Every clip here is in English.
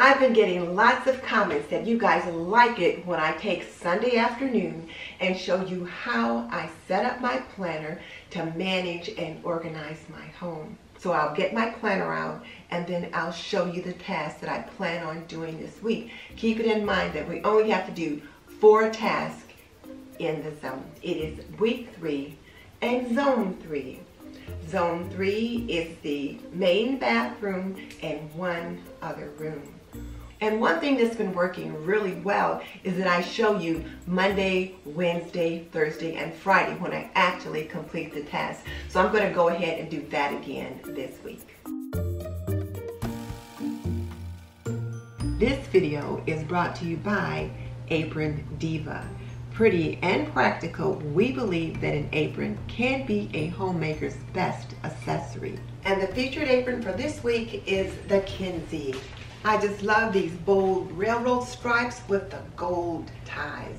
I've been getting lots of comments that you guys like it when I take Sunday afternoon and show you how I set up my planner to manage and organize my home. So I'll get my planner out and then I'll show you the tasks that I plan on doing this week. Keep it in mind that we only have to do 4 tasks in the zone. It is week 3 and zone 3. Zone 3 is the main bathroom and one other room. And one thing that's been working really well is that I show you Monday, Wednesday, Thursday, and Friday when I actually complete the task. So I'm going to go ahead and do that again this week. This video is brought to you by Apron Diva. Pretty and practical, we believe that an apron can be a homemaker's best accessory. And the featured apron for this week is the Kinsey. I just love these bold railroad stripes with the gold ties.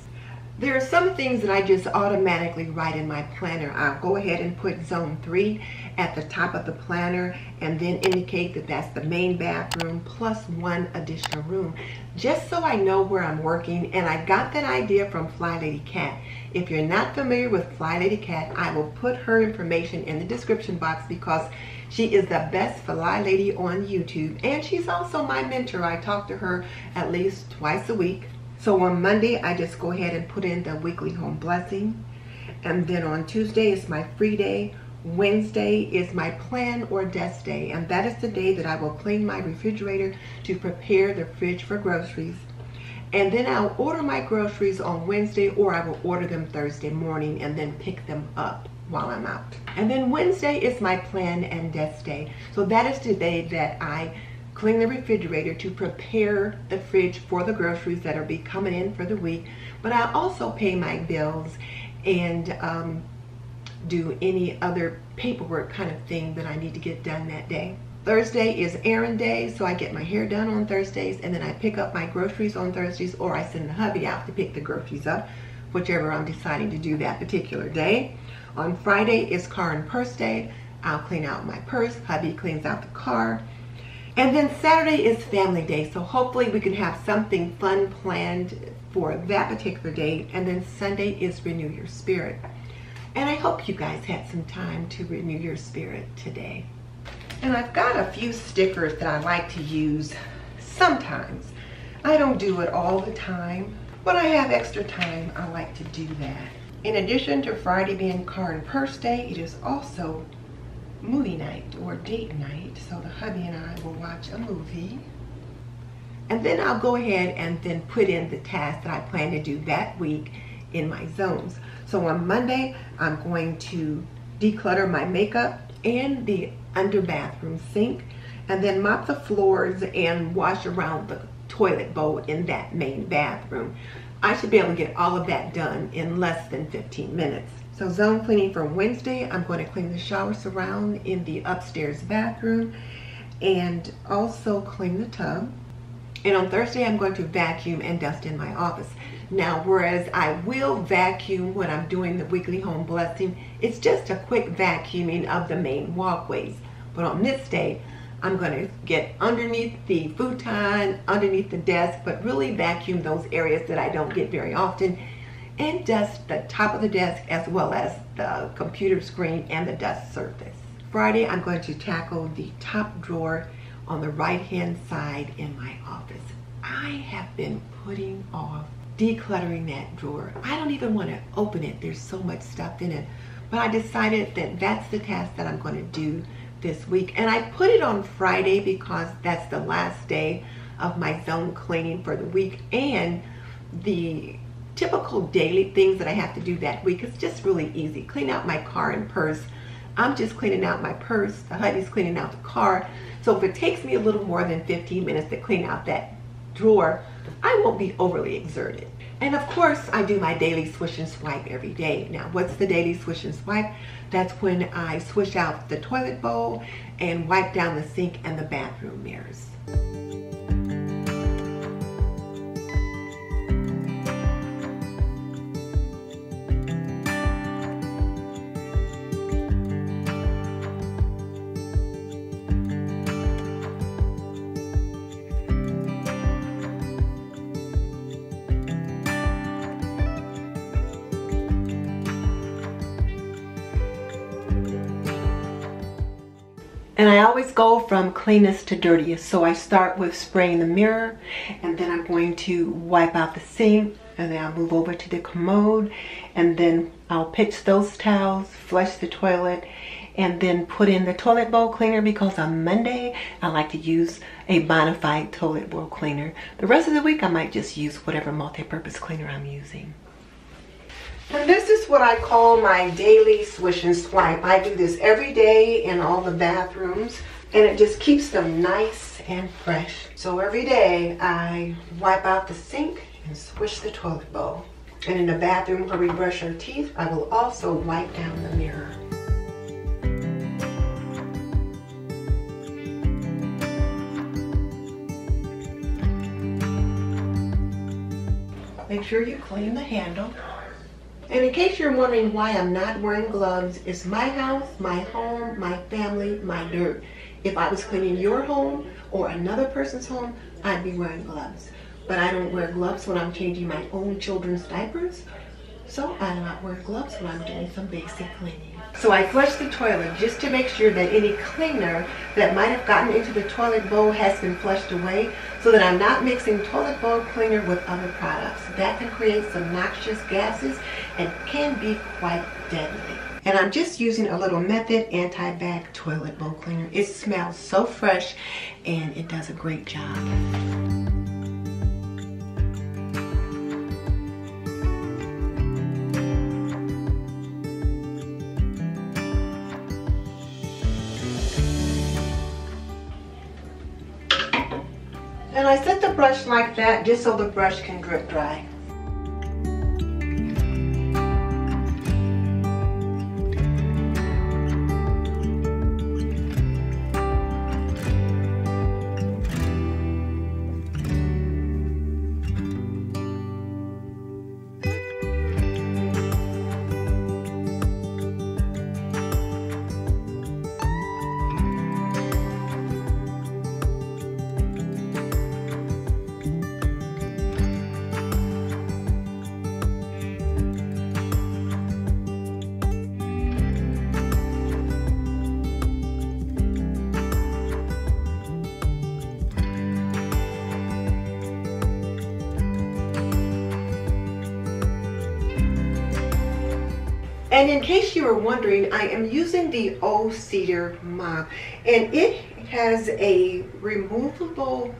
There are some things that I just automatically write in my planner. I'll go ahead and put zone 3 at the top of the planner and then indicate that that's the main bathroom plus one additional room, just so I know where I'm working. And I got that idea from FlyLady Cat. If you're not familiar with FlyLady Cat, I will put her information in the description box because she is the best fly lady on YouTube, and she's also my mentor. I talk to her at least twice a week. So on Monday, I just go ahead and put in the weekly home blessing. And then on Tuesday is my free day. Wednesday is my plan or desk day, and that is the day that I will clean my refrigerator to prepare the fridge for groceries. And then I'll order my groceries on Wednesday, or I will order them Thursday morning and then pick them up while I'm out. And then Wednesday is my plan and desk day. So that is the day that I clean the refrigerator to prepare the fridge for the groceries that will be coming in for the week. But I also pay my bills and do any other paperwork kind of thing that I need to get done that day. Thursday is errand day, so I get my hair done on Thursdays, and then I pick up my groceries on Thursdays, or I send the hubby out to pick the groceries up, whichever I'm deciding to do that particular day. On Friday is car and purse day. I'll clean out my purse, hubby cleans out the car. And then Saturday is family day, so hopefully we can have something fun planned for that particular day. And then Sunday is renew your spirit. And I hope you guys had some time to renew your spirit today. And I've got a few stickers that I like to use sometimes. I don't do it all the time. When I have extra time, I like to do that. In addition to Friday being car and purse day, it is also movie night or date night. So the hubby and I will watch a movie. And then I'll go ahead and then put in the task that I plan to do that week in my zones. So on Monday, I'm going to declutter my makeup and the under bathroom sink, and then mop the floors and wash around the toilet bowl in that main bathroom. I should be able to get all of that done in less than 15 minutes. So zone cleaning for Wednesday, I'm going to clean the shower surround in the upstairs bathroom and also clean the tub. And on Thursday, I'm going to vacuum and dust in my office. Now, whereas I will vacuum when I'm doing the weekly home blessing, it's just a quick vacuuming of the main walkways. But on this day, I'm going to get underneath the futon, underneath the desk, but really vacuum those areas that I don't get very often, and dust the top of the desk as well as the computer screen and the dust surface. Friday, I'm going to tackle the top drawer on the right-hand side in my office. I have been putting off decluttering that drawer. I don't even want to open it. There's so much stuff in it. But I decided that that's the task that I'm going to do this week. And I put it on Friday because that's the last day of my zone cleaning for the week, and the typical daily things that I have to do that week is just really easy. Clean out my car and purse. I'm just cleaning out my purse. The hubby's cleaning out the car. So if it takes me a little more than 15 minutes to clean out that drawer, I won't be overly exerted. And of course, I do my daily swish and swipe every day. Now, what's the daily swish and swipe? That's when I swish out the toilet bowl and wipe down the sink and the bathroom mirrors. And I always go from cleanest to dirtiest. So I start with spraying the mirror, and then I'm going to wipe out the sink, and then I'll move over to the commode, and then I'll pitch those towels, flush the toilet, and then put in the toilet bowl cleaner, because on Monday I like to use a bonafide toilet bowl cleaner. The rest of the week I might just use whatever multi-purpose cleaner I'm using. And this is what I call my daily swish and swipe. I do this every day in all the bathrooms, and it just keeps them nice and fresh. So every day I wipe out the sink and swish the toilet bowl. And in the bathroom where we brush our teeth, I will also wipe down the mirror. Make sure you clean the handle. And in case you're wondering why I'm not wearing gloves, it's my house, my home, my family, my dirt. If I was cleaning your home or another person's home, I'd be wearing gloves. But I don't wear gloves when I'm changing my own children's diapers, so I do not wear gloves when I'm doing some basic cleaning. So I flush the toilet just to make sure that any cleaner that might have gotten into the toilet bowl has been flushed away, so that I'm not mixing toilet bowl cleaner with other products. That can create some noxious gases and can be quite deadly. And I'm just using a little Method anti-bag toilet bowl cleaner. It smells so fresh and it does a great job. And I set the brush like that just so the brush can drip dry. And in case you were wondering, I am using the O-Cedar mop, and it has a removable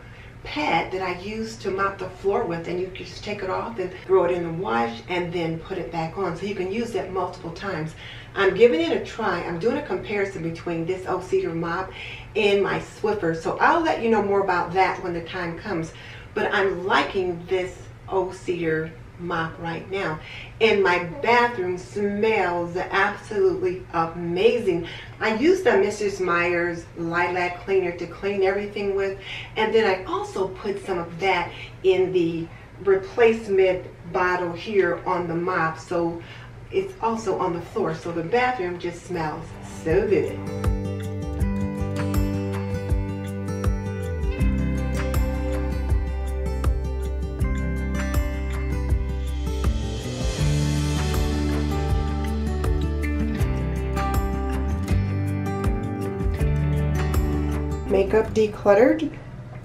pad that I use to mop the floor with, and you can just take it off and throw it in the wash and then put it back on, so you can use that multiple times. I'm giving it a try. I'm doing a comparison between this O-Cedar mop and my Swiffer, so I'll let you know more about that when the time comes, but I'm liking this O-Cedar mop right now, and my bathroom smells absolutely amazing. I used the Mrs. Meyer's lilac cleaner to clean everything with, and then I also put some of that in the replacement bottle here on the mop, so it's also on the floor, so the bathroom just smells so good. Makeup decluttered,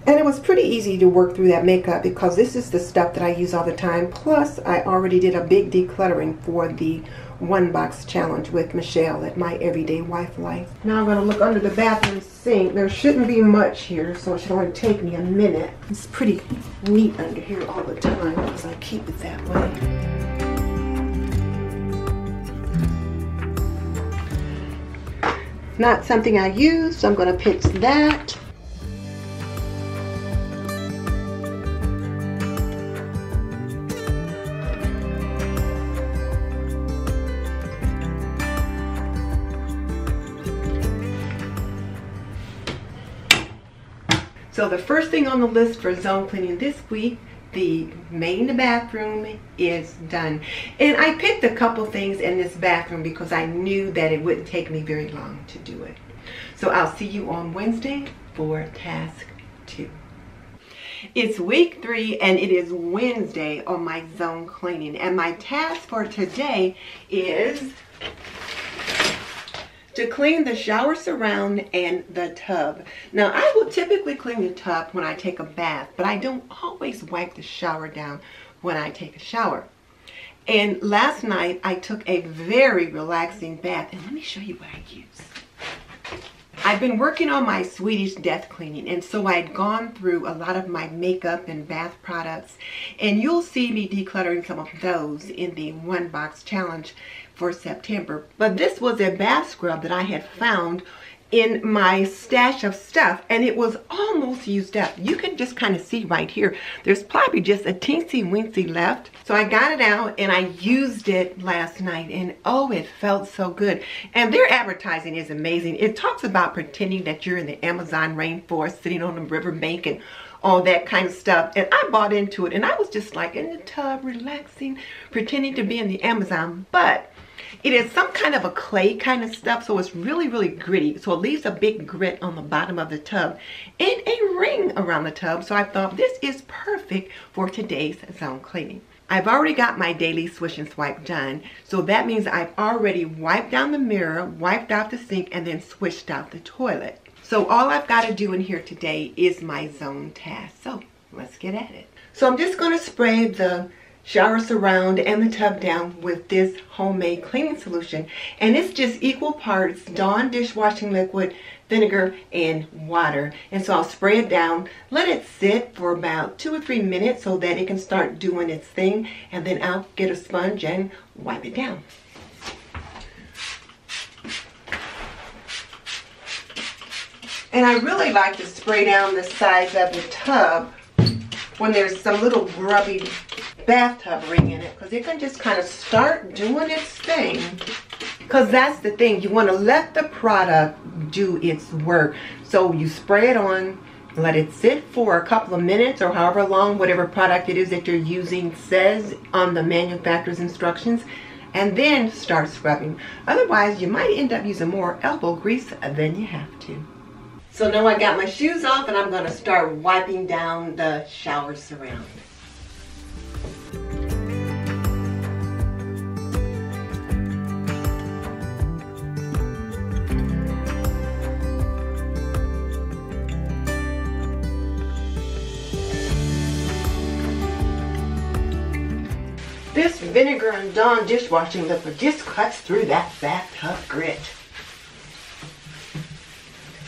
and it was pretty easy to work through that makeup because this is the stuff that I use all the time. Plus I already did a big decluttering for the 1 box challenge with Michelle at My Everyday Wife Life. Now I'm going to look under the bathroom sink. There shouldn't be much here, so it should only take me a minute. It's pretty neat under here all the time because I keep it that way. Not something I use, so I'm going to pitch that. So the first thing on the list for zone cleaning this week, the main bathroom, is done. And I picked a couple things in this bathroom because I knew that it wouldn't take me very long to do it. So I'll see you on Wednesday for task 2. It's week 3 and it is Wednesday on my zone cleaning. And my task for today is to clean the shower surround and the tub. Now, I will typically clean the tub when I take a bath, but I don't always wipe the shower down when I take a shower. And last night, I took a very relaxing bath, and let me show you what I used. I've been working on my Swedish death cleaning, and so I had gone through a lot of my makeup and bath products, and you'll see me decluttering some of those in the one box challenge for September. But this was a bath scrub that I had found in my stash of stuff, and it was almost used up. You can just kind of see right here, there's probably just a teensy-weensy left. So I got it out and I used it last night, and oh, it felt so good. And their advertising is amazing. It talks about pretending that you're in the Amazon rainforest, sitting on the riverbank and all that kind of stuff. And I bought into it, and I was just like in the tub, relaxing, pretending to be in the Amazon. But it is some kind of a clay kind of stuff, so it's really, really gritty. So it leaves a big grit on the bottom of the tub and a ring around the tub. So I thought this is perfect for today's zone cleaning. I've already got my daily swish and swipe done, so that means I've already wiped down the mirror, wiped out the sink, and then swished out the toilet. So all I've got to do in here today is my zone task. So let's get at it. So I'm just going to spray the shower surround and the tub down with this homemade cleaning solution, and it's just equal parts Dawn dishwashing liquid, vinegar, and water. And so I'll spray it down, let it sit for about 2 or 3 minutes so that it can start doing its thing, and then I'll get a sponge and wipe it down. And I really like to spray down the sides of the tub when there's some little grubby bathtub ring in it, because it can just kind of start doing its thing. Because that's the thing, you want to let the product do its work. So you spray it on, let it sit for a couple of minutes or however long whatever product it is that you're using says on the manufacturer's instructions, and then start scrubbing. Otherwise, you might end up using more elbow grease than you have to. So now I got my shoes off, and I'm going to start wiping down the shower surround. This vinegar and Dawn dishwashing liquid just cuts through that bathtub grit.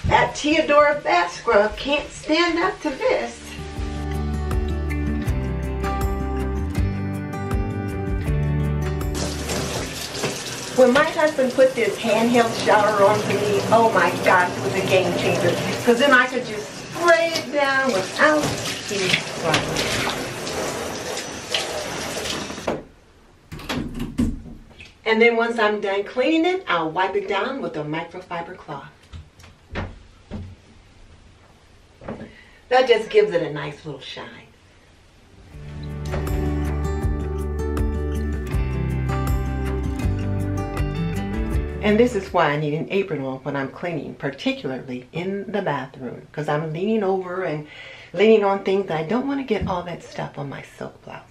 That Teodora bath scrub can't stand up to this. When my husband put this handheld shower on for me, oh my gosh, it was a game changer. Because then I could just spray it down without any problem. And then once I'm done cleaning it, I'll wipe it down with a microfiber cloth. That just gives it a nice little shine. And this is why I need an apron on when I'm cleaning, particularly in the bathroom, because I'm leaning over and leaning on things that I don't want to get all that stuff on my silk blouse.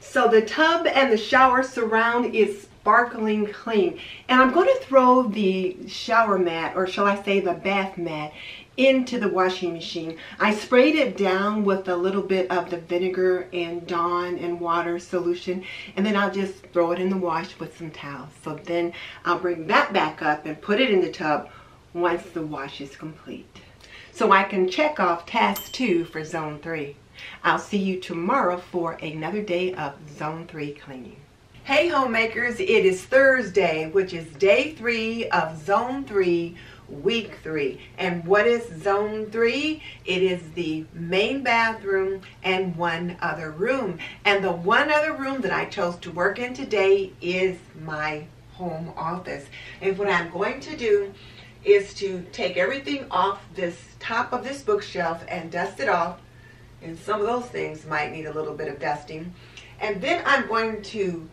So the tub and the shower surround is sparkling clean. And I'm going to throw the shower mat, or shall I say the bath mat, into the washing machine. I sprayed it down with a little bit of the vinegar and Dawn and water solution, and then I'll just throw it in the wash with some towels. So then I'll bring that back up and put it in the tub once the wash is complete. So I can check off task 2 for zone 3. I'll see you tomorrow for another day of Zone 3 cleaning. Hey homemakers, it is Thursday, which is day 3 of Zone 3, week 3. And what is Zone 3? It is the main bathroom and one other room. And the one other room that I chose to work in today is my home office. And what I'm going to do is to take everything off this top of this bookshelf and dust it off. And some of those things might need a little bit of dusting. And then I'm going to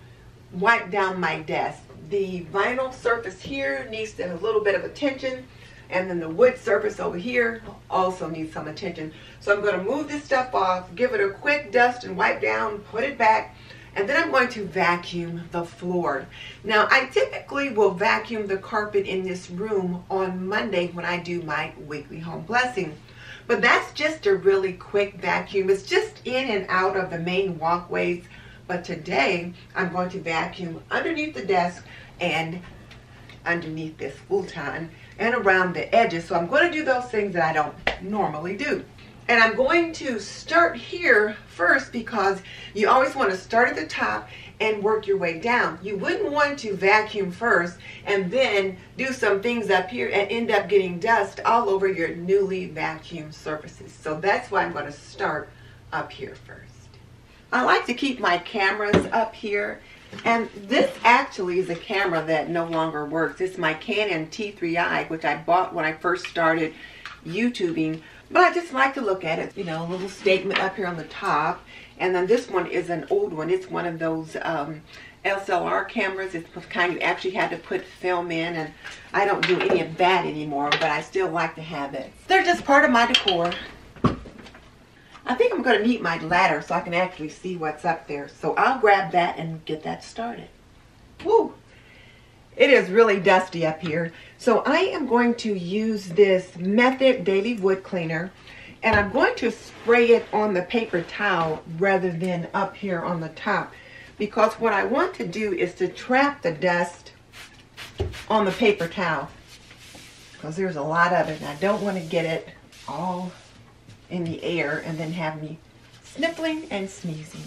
wipe down my desk. The vinyl surface here needs a little bit of attention. And then the wood surface over here also needs some attention. So I'm going to move this stuff off, give it a quick dust and wipe down, put it back, And then I'm going to vacuum the floor. Now, I typically will vacuum the carpet in this room on Monday when I do my weekly home blessing. But that's just a really quick vacuum. It's just in and out of the main walkways. But today, I'm going to vacuum underneath the desk and underneath this futon and around the edges. So I'm going to do those things that I don't normally do. And I'm going to start here first because you always want to start at the top and work your way down. You wouldn't want to vacuum first and then do some things up here and end up getting dust all over your newly vacuumed surfaces. So that's why I'm going to start up here first. I like to keep my cameras up here. And this actually is a camera that no longer works. It's my Canon T3i, which I bought when I first started YouTubing. But I just like to look at it, you know, a little statement up here on the top. And then this one is an old one. It's one of those SLR cameras. It's the kind you actually had to put film in, and I don't do any of that anymore, but I still like to have it. They're just part of my decor. I think I'm going to need my ladder so I can actually see what's up there. So I'll grab that and get that started. Woo! It is really dusty up here. So I am going to use this Method Daily Wood Cleaner, and I'm going to spray it on the paper towel rather than up here on the top, because what I want to do is to trap the dust on the paper towel, because there's a lot of it and I don't want to get it all in the air and then have me sniffling and sneezing.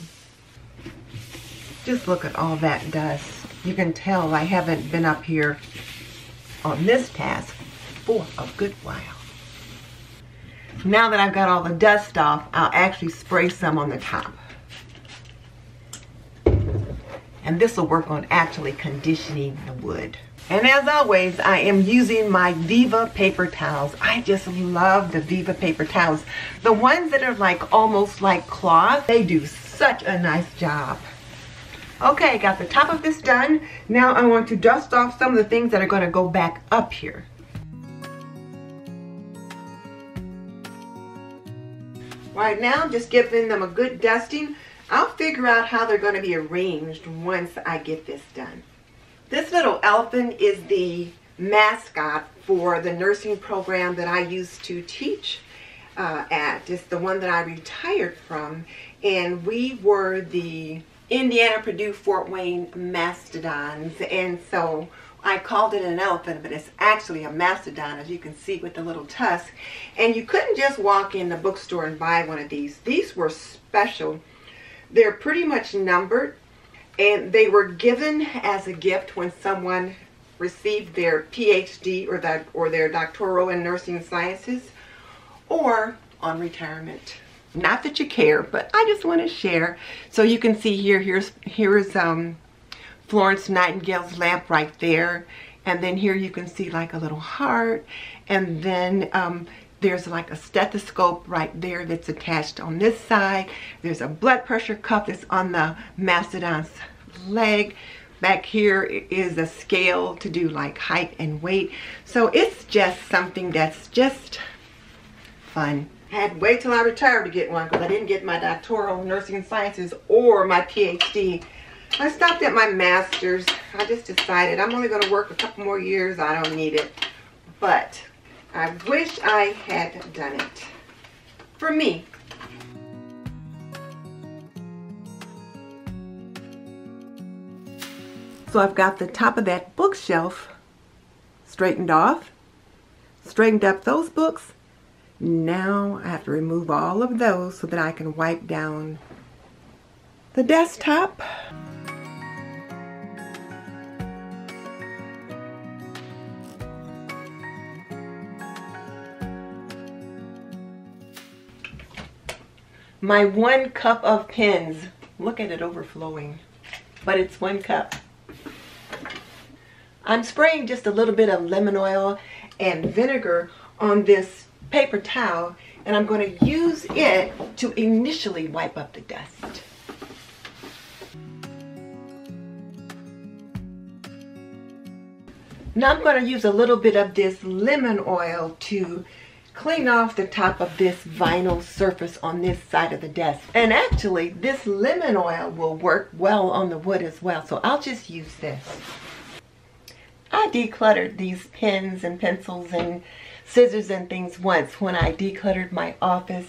Just look at all that dust. You can tell I haven't been up here on this task for a good while. Now that I've got all the dust off, I'll actually spray some on the top. And this will work on actually conditioning the wood. And as always, I am using my Viva paper towels. I just love the Viva paper towels. The ones that are like almost like cloth, they do such a nice job. Okay, got the top of this done. Now I want to dust off some of the things that are going to go back up here. Right now, just giving them a good dusting. I'll figure out how they're going to be arranged once I get this done. This little elephant is the mascot for the nursing program that I used to teach at. It's the one that I retired from, and we were the Indiana Purdue Fort Wayne Mastodons, and so I called it an elephant, but it's actually a mastodon, as you can see with the little tusk. And you couldn't just walk in the bookstore and buy one of these. These were special. They're pretty much numbered, and they were given as a gift when someone received their PhD or their doctoral in nursing sciences or on retirement. Not that you care, but I just want to share. So you can see here, here is Florence Nightingale's lamp right there. And then here you can see like a little heart. And then there's like a stethoscope right there that's attached on this side. There's a blood pressure cuff that's on the mastodon's leg. Back here is a scale to do like height and weight. So it's just something that's just fun. I had to wait till I retired to get one because I didn't get my doctoral in nursing sciences or my PhD. I stopped at my master's. I just decided I'm only going to work a couple more years. I don't need it. But I wish I had done it for me. So I've got the top of that bookshelf straightened off, straightened up those books. Now I have to remove all of those so that I can wipe down the desktop. My one cup of pens. Look at it overflowing, but it's one cup. I'm spraying just a little bit of lemon oil and vinegar on this paper towel, and I'm going to use it to initially wipe up the dust. Now I'm going to use a little bit of this lemon oil to clean off the top of this vinyl surface on this side of the desk. And actually, this lemon oil will work well on the wood as well, so I'll just use this. I decluttered these pens and pencils and scissors and things once when I decluttered my office,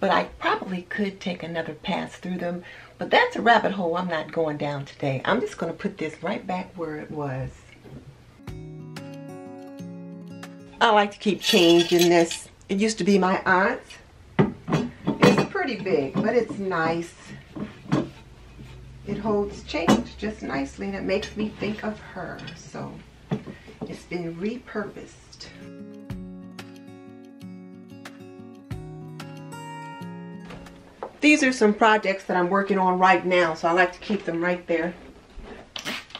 but I probably could take another pass through them. But that's a rabbit hole I'm not going down today. I'm just going to put this right back where it was. I like to keep change in this. It used to be my aunt's. It's pretty big, but it's nice. It holds change just nicely, and it makes me think of her. So it's been repurposed. These are some projects that I'm working on right now, so I like to keep them right there.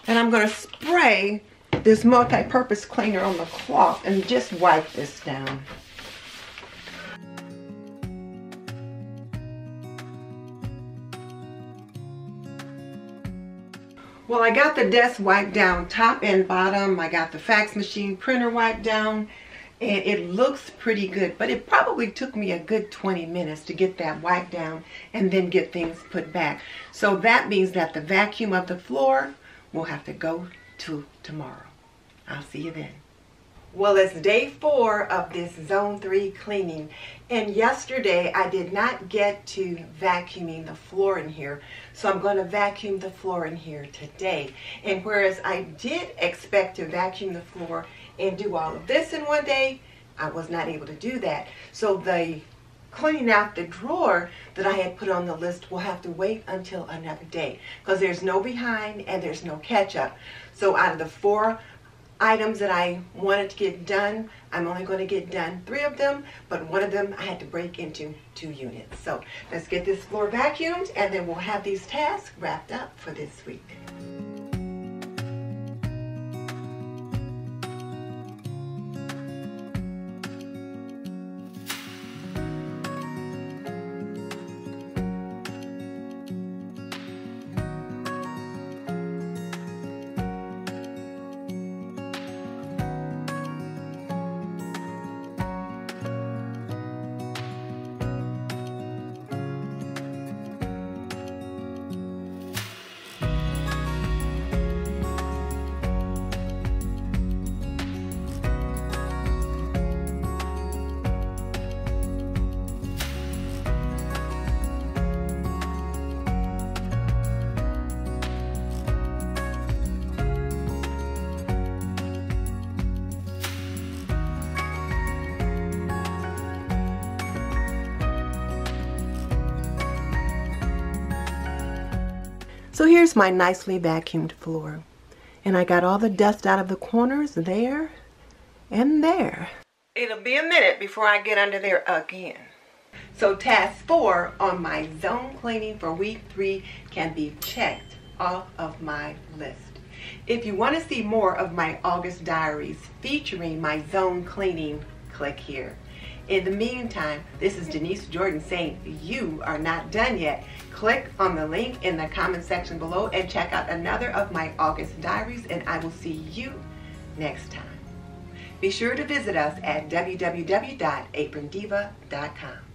And I'm going to spray this multi-purpose cleaner on the cloth and just wipe this down. Well, I got the desk wiped down top and bottom. I got the fax machine printer wiped down, and it looks pretty good, but it probably took me a good 20 minutes to get that wiped down and then get things put back. So that means that the vacuum of the floor will have to go to tomorrow. I'll see you then. Well, it's day 4 of this zone 3 cleaning, and yesterday I did not get to vacuuming the floor in here, so I'm going to vacuum the floor in here today. And whereas I did expect to vacuum the floor and do all of this in one day, I was not able to do that. So the cleaning out the drawer that I had put on the list will have to wait until another day, because there's no behind and there's no catch up. So out of the 4 items that I wanted to get done, I'm only going to get done 3 of them, but one of them I had to break into 2 units. So let's get this floor vacuumed, and then we'll have these tasks wrapped up for this week. So here's my nicely vacuumed floor, and I got all the dust out of the corners there and there. It'll be a minute before I get under there again. So task 4 on my zone cleaning for week 3 can be checked off of my list. If you want to see more of my August diaries featuring my zone cleaning, click here. In the meantime, this is Denise Jordan saying you are not done yet. Click on the link in the comment section below and check out another of my August diaries, and I will see you next time. Be sure to visit us at www.aprondiva.com.